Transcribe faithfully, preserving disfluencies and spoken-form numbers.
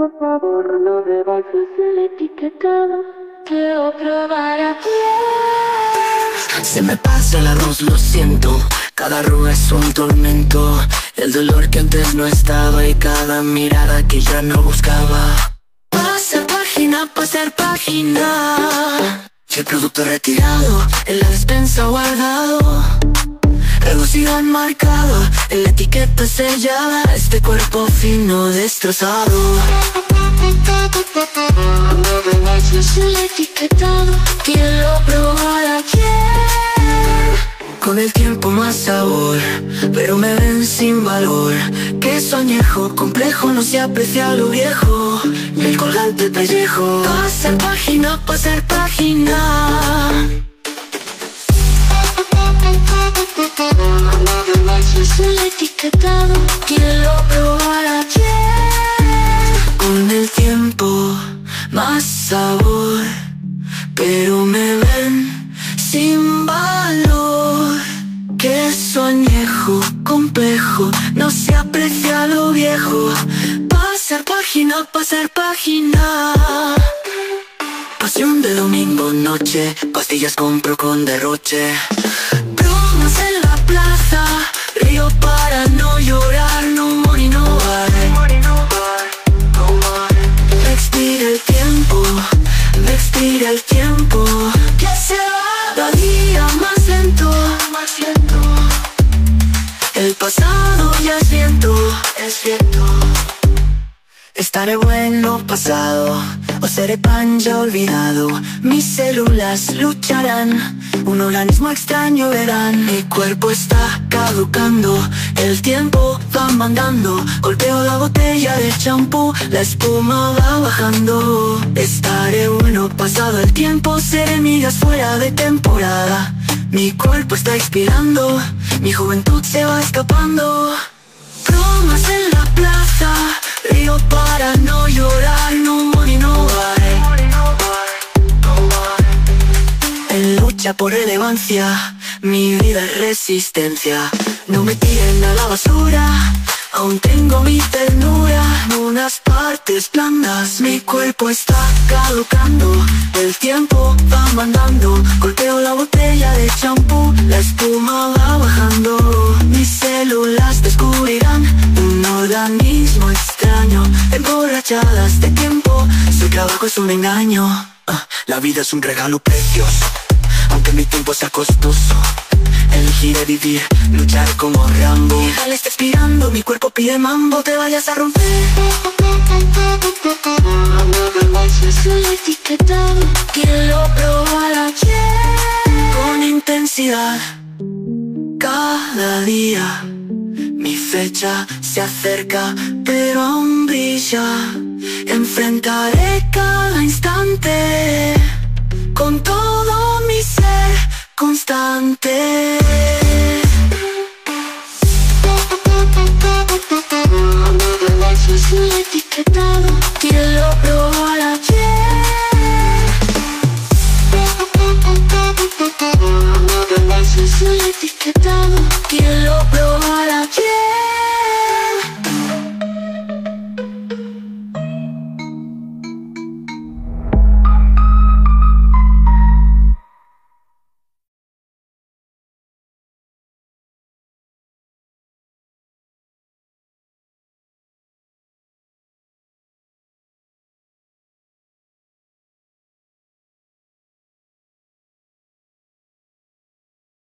Por favor, no devuelvas el etiquetado, quiero probar a ti. Se me pasa la voz, lo siento. Cada arruga es un tormento. El dolor que antes no estaba y cada mirada que ya no buscaba. Pasa página, pasar página. Si el producto retirado, en la despensa guardado, reducido al marcado, en la etiqueta sellada, este cuerpo fino destrozado. No rebajes el etiquetado, quiero probar a quién. Con el tiempo más sabor, pero me ven sin valor. Queso añejo, complejo, no se aprecia lo viejo. El colgante pellejo, pasar página, pasar página. No rebajes el etiquetado, quiero probar a quién. Con el tiempo más sabor, pero me ven sin valor. Queso añejo, complejo, no se aprecia lo viejo. Pasar página, pasar página. Pasión de domingo noche, pastillas compro con derroche. Bromas en la plaza, río para no llorar. No money, no bar, me expira el tiempo, me expira el tiempo, que se va cada día más lento, más lento. El pasado ya es viento, es viento. Estaré bueno pasado, o seré pan ya olvidado. Mis células lucharán, un organismo extraño verán. Mi cuerpo está caducando, el tiempo va mandando. Golpeo la botella de champú, la espuma va bajando. Estaré bueno pasado, el tiempo seré migas fuera de temporada. Mi cuerpo está expirando, mi juventud se va escapando. Bromas en la plaza, río para no llorar. No money, no bar, en lucha por relevancia, mi vida es resistencia. No me tiren a la basura, aún tengo mi ternura. En unas partes blandas, mi cuerpo está caducando. El tiempo va mandando, golpeo la botella de champú, la espuma va bajando. Mis células descubrirán un organismo extraño, emborrachadas de tiempo, su trabajo es un engaño. ah, La vida es un regalo precioso, aunque mi tiempo sea costoso. Elegiré vivir, luchar como Rambo. Mi jale está expirando, mi cuerpo pide mambo. Te vayas a romper. No rebajes el etiquetado, quiero probar a quién. Con intensidad, cada día mi fecha se acerca, pero aún brilla. Enfrentaré cada instante con todo mi ser constante.